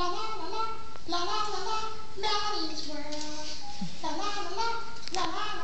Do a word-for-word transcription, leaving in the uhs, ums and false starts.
La la la la la la la la, Maddie's World. La la la la la la.